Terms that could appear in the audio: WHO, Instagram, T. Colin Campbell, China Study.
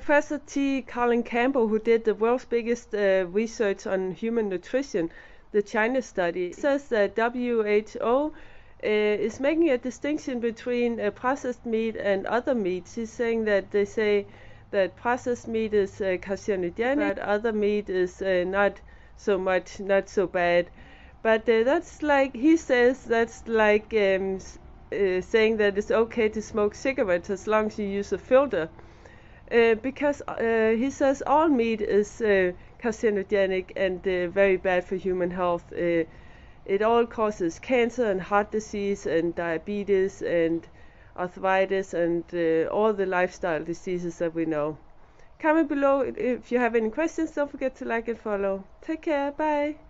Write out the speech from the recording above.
Professor T. Colin Campbell, who did the world's biggest research on human nutrition, the China Study, says that WHO is making a distinction between processed meat and other meats. He's saying that they say that processed meat is carcinogenic, but other meat is not so much, not so bad. But that's like, he says, that's like saying that it's okay to smoke cigarettes as long as you use a filter. Because he says all meat is carcinogenic and very bad for human health. It all causes cancer and heart disease and diabetes and arthritis and all the lifestyle diseases that we know. Comment below if you have any questions. Don't forget to like and follow. Take care. Bye.